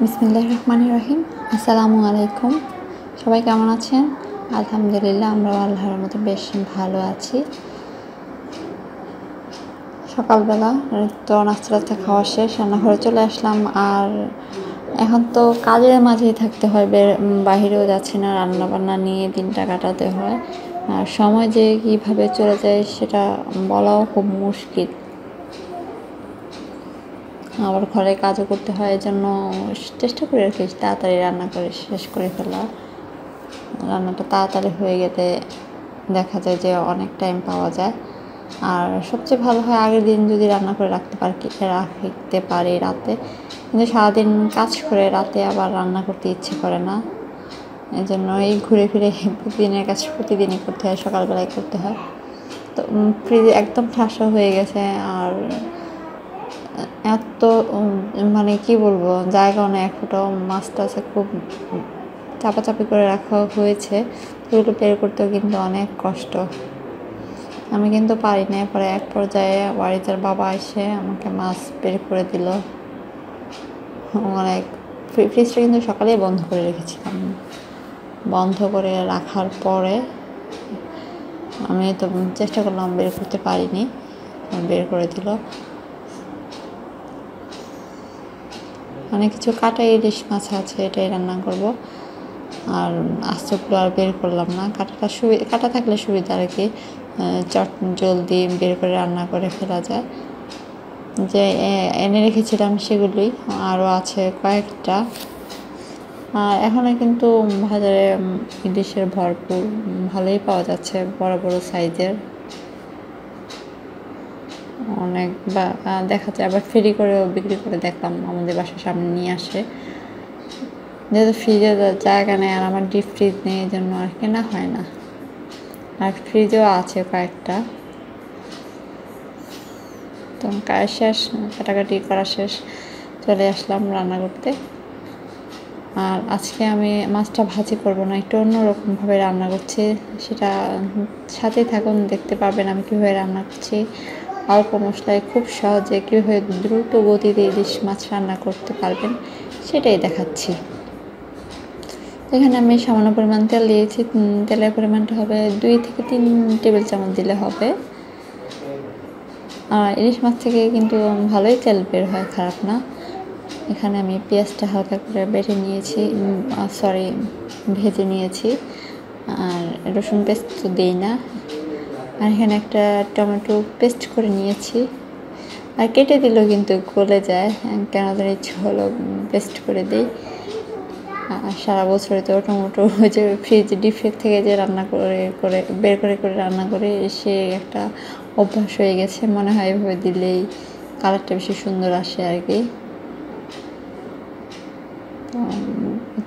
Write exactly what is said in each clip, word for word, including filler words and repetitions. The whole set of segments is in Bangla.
बिस्मिल्लाहिर रहमानिर रहीम आसलामु आलैकुम सबाई केमन आछेन आलহামদুলিল্লাহ आमरा आल्लाहर मतो बेश भालो आछि। सकालबेला तो नाश्ता खाওয়া শেষ রান্নাঘরে চলে আসলাম। আর এখন তো কাজের মাঝেই থাকতে হয়, বাইরেও যাচ্ছি না, রান্না বান্না নিয়ে দিনটা কাটাতে হয়। আর সময় যে কিভাবে চলে যায় সেটা বলাও খুব মুশকিল, আবার ঘরে কাজও করতে হয়। এর জন্য চেষ্টা করে রাখি তাড়াতাড়ি রান্না করে শেষ করে ফেলা। রান্নাটা তাড়াতাড়ি হয়ে গেলে দেখা যায় যে অনেক টাইম পাওয়া যায়। আর সবচেয়ে ভালো হয় আগের দিন যদি রান্না করে রাখতে পারি রাখতে পারি রাতে, কিন্তু সারাদিন কাজ করে রাতে আবার রান্না করতে ইচ্ছে করে না। এই জন্য এই ঘুরে ফিরে প্রতিদিনের কাজ প্রতিদিনই করতে হয়, সকালবেলায় করতে হয়। তো ফ্রিজে একদম ঠাসা হয়ে গেছে আর এত মানে কি বলবো জায়গা না, এক ফোঁটাও মাছ টাছ খুব চাপাচাপি করে রাখা হয়েছে। এগুলো বের করতেও কিন্তু অনেক কষ্ট, আমি কিন্তু পারি না। পরে এক পর্যায়ে ওয়ারিজার বাবা এসে আমাকে মাছ বের করে দিল। অনেক ফ্রিজটা কিন্তু সকালেই বন্ধ করে রেখেছিলাম, বন্ধ করে রাখার পরে আমি তো চেষ্টা করলাম বের করতে পারিনি, বের করে দিল। অনেক কিছু কাটা ইলিশ মাছ আছে, এটাই রান্না করব। আর আস্তগুলো আর বের করলাম না, কাটাটা সুবিধা, কাটা থাকলে সুবিধা আর কি, চট জলদি বের করে রান্না করে ফেলা যায়। যে এনে রেখেছিলাম সেগুলি আরও আছে কয়েকটা। আর এখানে কিন্তু বাজারে ইলিশের ভরপুর, ভালোই পাওয়া যাচ্ছে বড় বড় সাইজের অনেক, বা দেখা যায় আবার ফেরি করেও বিক্রি করে দেখলাম আমাদের বাসার সামনে নিয়ে আসে। যেহেতু ফ্রিজে জায়গা নেই আর আমার ডিপ ফ্রিজ নেই, এই জন্য আর কেনা হয় না। আর ফ্রিজও আছে কয়েকটা। তো কাজ শেষ, কাটাকাটি করা শেষ, চলে আসলাম রান্না করতে। আর আজকে আমি মাছটা ভাজি করব না, একটু অন্যরকমভাবে রান্না করছি, সেটা সাথেই থাকুন, দেখতে পাবেন আমি কীভাবে রান্না করছি। অল্প মশলায় খুব সহজে কীভাবে দ্রুত গতিতে ইলিশ মাছ রান্না করতে পারবেন সেটাই দেখাচ্ছি। এখানে আমি সামান্য পরিমাণ তেল দিয়েছি, তেলের পরিমাণটা হবে দুই থেকে তিন টেবিল চামচ দিলে হবে। আর ইলিশ মাছ থেকে কিন্তু ভালোই তেল বের হয়, খারাপ না। এখানে আমি পেঁয়াজটা হালকা করে বেটে নিয়েছি, সরি ভেজে নিয়েছি। আর রসুন পেস্ট তো দিই না। আর এখানে একটা টমেটো পেস্ট করে নিয়েছি, আর কেটে দিলেও কিন্তু গলে যায়, কেন যেন ইচ্ছে হলো পেস্ট করে দিই। আর সারা বছরে তো টমেটো যে ফ্রিজ ডিপ ফ্রিজ থেকে যে রান্না করে করে বের করে করে রান্না করে সে একটা অভ্যাস হয়ে গেছে, মনে হয় এভাবে দিলেই কালারটা বেশি সুন্দর আসে আর কি।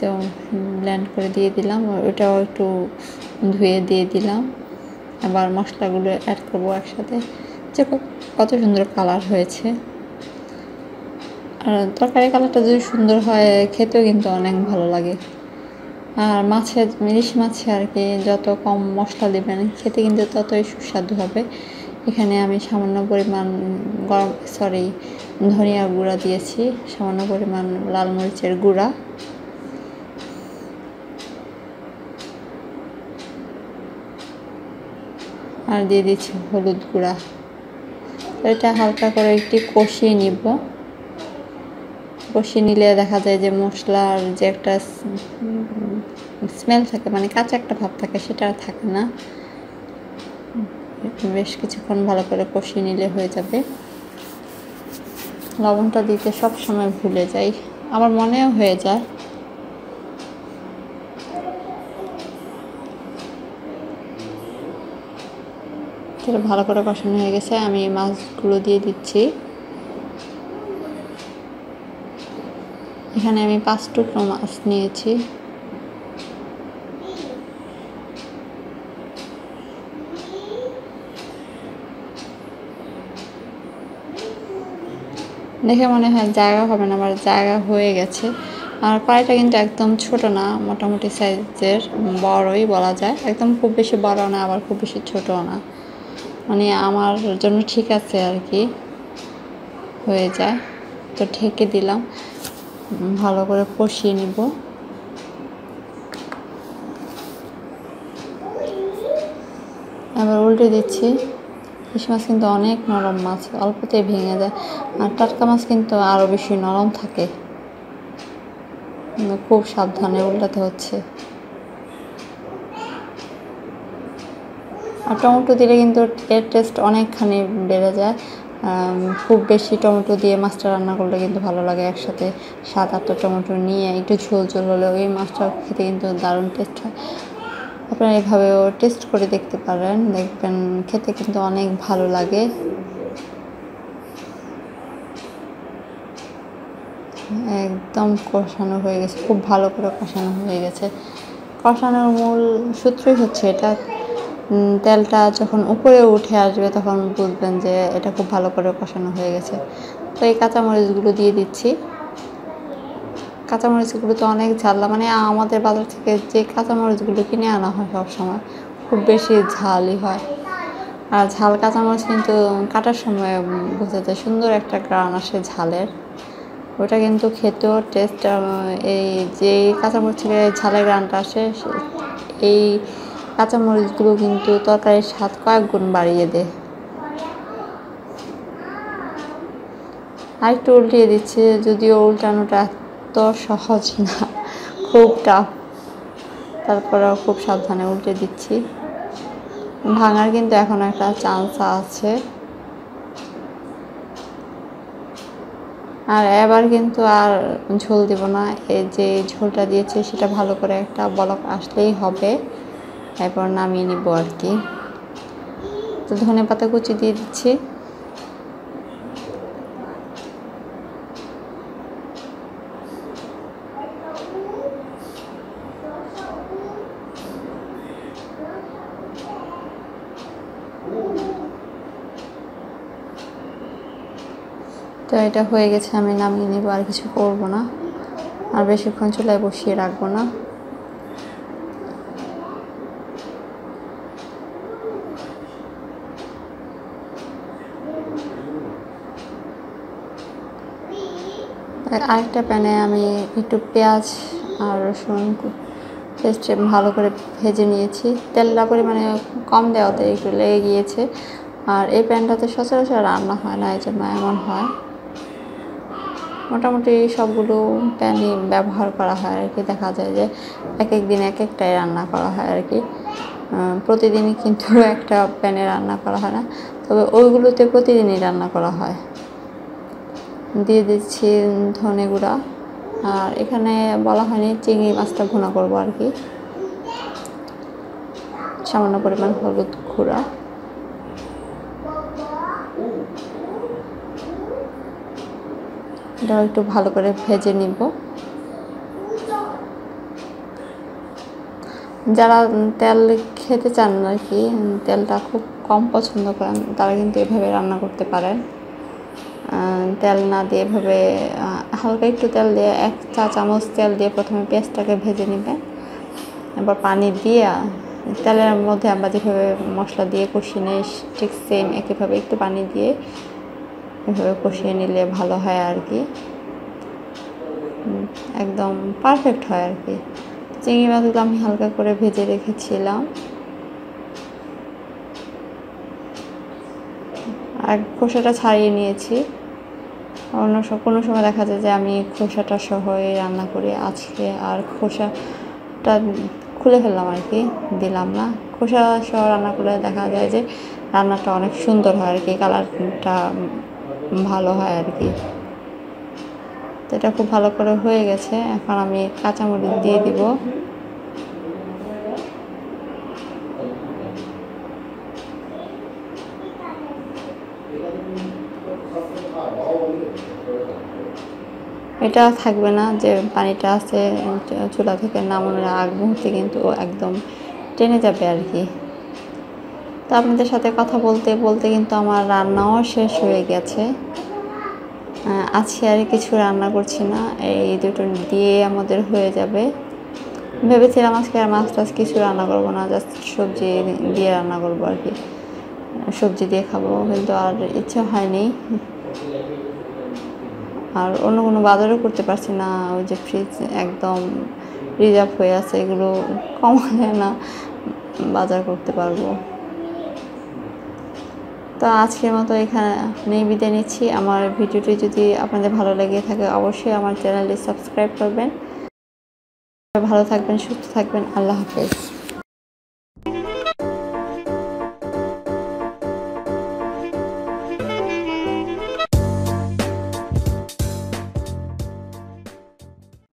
তো ব্লেন্ড করে দিয়ে দিলাম, ওটাও একটু ধুয়ে দিয়ে দিলাম। আবার মশলাগুলো অ্যাড করবো একসাথে, যে কত সুন্দর কালার হয়েছে। আর তরকারি কালারটা যদি সুন্দর হয় খেতেও কিন্তু অনেক ভালো লাগে। আর মাছের ইলিশ মাছে আর কি যত কম মশলা দেবেন খেতে কিন্তু ততই সুস্বাদু হবে। এখানে আমি সামান্য পরিমাণ গরম সরি ধনিয়ার গুঁড়া দিয়েছি, সামান্য পরিমাণ লাল মরিচের গুঁড়া, আর দিয়ে দিচ্ছি হলুদ গুঁড়া। এটা হালকা করে একটু কষিয়ে নিব। কষিয়ে নিলে দেখা যায় যে মশলার যে একটা স্মেল থাকে, মানে কাঁচা একটা ভাব থাকে, সেটা আর থাকে না। বেশ কিছুক্ষণ ভালো করে কষিয়ে নিলে হয়ে যাবে। লবণটা দিতে সব সময় ভুলে যাই, আমার মনেও হয়ে যায়। ভালো করে কষানো হয়ে গেছে, আমি মাছগুলো দিয়ে দিচ্ছি। এখানে আমি পাঁচ টুকরো মাছ নিয়েছি। দেখে মনে হয় জায়গা হবে না, আমার জায়গা হয়ে গেছে। আর কড়াইটা কিন্তু একদম ছোট না, মোটামুটি সাইজের, বড়ই বলা যায়। একদম খুব বেশি বড় না, আবার খুব বেশি ছোটও না, মানে আমার জন্য ঠিক আছে আর কি, হয়ে যায়। তো ঢেকে দিলাম। ভালো করে কষিয়ে নিব। আবার উল্টে দিচ্ছি। ইলিশ মাছ কিন্তু অনেক নরম মাছ, অল্পতেই ভেঙে যায়, আর টাটকা মাছ কিন্তু আরও বেশি নরম থাকে। খুব সাবধানে উল্টাতে হচ্ছে। আর টমেটো দিলে কিন্তু এর টেস্ট অনেকখানি বেড়ে যায়। খুব বেশি টমেটো দিয়ে মাছটা রান্না করলে কিন্তু ভালো লাগে। একসাথে সাত আটটা টমেটো নিয়ে একটু ঝোল ঝোল হলে ওই মাছটা খেতে কিন্তু দারুণ টেস্ট হয়। আপনারা এভাবেও টেস্ট করে দেখতে পারেন, দেখবেন খেতে কিন্তু অনেক ভালো লাগে। একদম কষানো হয়ে গেছে, খুব ভালো করে কষানো হয়ে গেছে। কষানোর মূল সূত্রই হচ্ছে এটা। তেলটা যখন উপরে উঠে আসবে তখন বুঝবেন যে এটা খুব ভালো করে কষানো হয়ে গেছে। তো এই কাঁচামরিচগুলো দিয়ে দিচ্ছি। কাঁচামরিচগুলো তো অনেক ঝাল, মানে আমাদের বাজার থেকে যে কাঁচামরিচগুলো কিনে আনা হয় সবসময় খুব বেশি ঝালই হয়। আর ঝাল কাঁচামরিচ কিন্তু কাটার সময় বোঝা যায়, সুন্দর একটা গ্রান আসে ঝালের, ওটা কিন্তু খেতেও টেস্ট। এই যে কাঁচামরিচ থেকে ঝালের গ্রানটা আসে, এই কাঁচামরিচগুলো কিন্তু তরকারির স্বাদ কয়েক গুণ বাড়িয়ে দেয়। আর একটু উল্টিয়ে দিচ্ছে, যদিও উল্টানোটা এত সহজ না, খুব টাফ, তারপরেও খুব সাবধানে উল্টে দিচ্ছি। ভাঙার কিন্তু এখন একটা চান্স আছে। আর এবার কিন্তু আর ঝোল দেব না, এই যে ঝোলটা দিয়েছে সেটা ভালো করে একটা বলক আসলেই হবে, এরপর নামিয়ে নিব আর কি। তো ধনে পাতা কুচি দিয়ে দিচ্ছি। তো এটা হয়ে গেছে, আমি নামিয়ে নিব, আর কিছু করব না, আর বেশিক্ষণ চুলায় বসিয়ে রাখবো না। আরেকটা প্যানে আমি একটু পেঁয়াজ আর রসুন পেস্ট ভালো করে ভেজে নিয়েছি। তেলটা পরিমাণে কম দেওয়াতে একটু লেগে গিয়েছে। আর এই প্যানটাতে সচরাচর রান্না হয় না, এই জন্য এমন হয়। মোটামুটি সবগুলো প্যানই ব্যবহার করা হয় আর কি, দেখা যায় যে এক এক দিন এক একটাই রান্না করা হয় আর কি, প্রতিদিনই কিন্তু একটা প্যানে রান্না করা হয় না, তবে ওইগুলোতে প্রতিদিনই রান্না করা হয়। দিয়ে দিচ্ছি ধনে গুঁড়া। আর এখানে বলা হয়নি, চিংড়ি মাছটা ভুনা করবো আর কি, সামান্য পরিমাণ হলুদ গুঁড়া। এটাও একটু ভালো করে ভেজে নিব। যারা তেল খেতে চান আর কি, তেলটা খুব কম পছন্দ করেন, তারা কিন্তু এভাবে রান্না করতে পারেন। তেল না দিয়ে এভাবে হালকা একটু তেল দিয়ে, এক চা চামচ তেল দিয়ে প্রথমে পেঁয়াজটাকে ভেজে নেবেন, এবার পানি দিয়ে তেলের মধ্যে আমরা যেভাবে মশলা দিয়ে কষিয়ে নিই ঠিক সেম একইভাবে একটু পানি দিয়ে এভাবে কষিয়ে নিলে ভালো হয় আর কি, একদম পারফেক্ট হয় আর কি। চিংড়ি মাছগুলো আমি হালকা করে ভেজে রেখেছিলাম। আর খোসাটা ছাড়িয়ে নিয়েছি, অন্য কোনো সময় দেখা যায় যে আমি খোসাটা সহই রান্না করি, আজকে আর খোসাটা খুলে ফেললাম আর কি, দিলাম না। খোসা সহ রান্না করলে দেখা যায় যে রান্নাটা অনেক সুন্দর হয় আর কি, কালারটা ভালো হয় আর কি। তো এটা খুব ভালো করে হয়ে গেছে। এখন আমি কাঁচামরিচ দিয়ে দিব। এটা থাকবে না যে পানিটা আছে চুলা থেকে নামানোর আগ মুহূর্তে কিন্তু একদম টেনে যাবে আর কি। তো আপনাদের সাথে কথা বলতে বলতে কিন্তু আমার রান্নাও শেষ হয়ে গেছে। আজকে আর কিছু রান্না করছি না, এই দুটো দিয়ে আমাদের হয়ে যাবে। ভেবেছিলাম আজকে আর মাছ টাছ কিছু রান্না করব না, জাস্ট সবজি দিয়ে রান্না করব আর কি, সবজি দিয়ে খাবো, কিন্তু আর ইচ্ছা হয়নি। আর অন্য কোনো বাজারও করতে পারছি না। ওই যে ফ্রিজ একদম রিজার্ভ হয়ে আছে, এগুলো কমালে না বাজার করতে পারবো। তো আজকের মতো এখানে বিদায় নিচ্ছি। আমার ভিডিওটি যদি আপনাদের ভালো লেগে থাকে অবশ্যই আমার চ্যানেলটি সাবস্ক্রাইব করবেন। ভালো থাকবেন, সুস্থ থাকবেন। আল্লাহ হাফেজ।